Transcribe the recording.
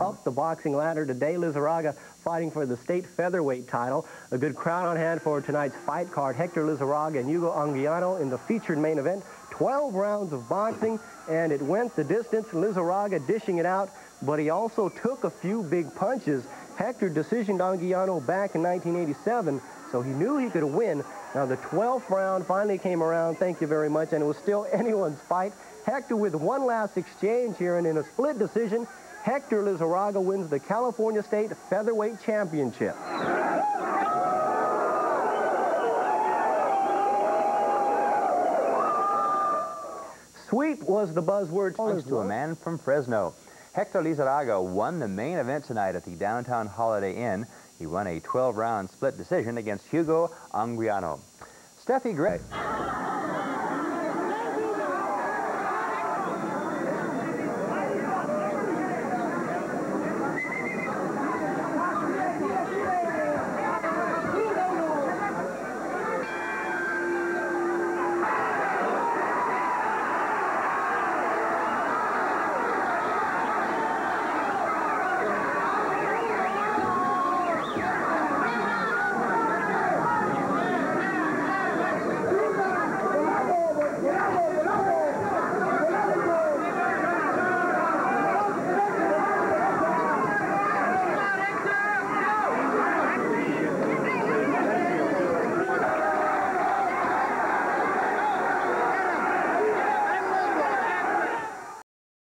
up the boxing ladder today. Lizarraga fighting for the state featherweight title. A good crowd on hand for tonight's fight card. Hector Lizarraga and Hugo Anguiano in the featured main event. 12 rounds of boxing, and it went the distance. Lizarraga dishing it out, but he also took a few big punches. Hector decisioned Anguiano back in 1987, so he knew he could win. Now the 12th round finally came around, thank you very much, and it was still anyone's fight. Hector with one last exchange here, and in a split decision, Hector Lizarraga wins the California State Featherweight Championship. Sweep was the buzzword. Thanks to a man from Fresno. Hector Lizarraga won the main event tonight at the downtown Holiday Inn. He won a 12-round split decision against Hugo Anguiano. Steffi Gray.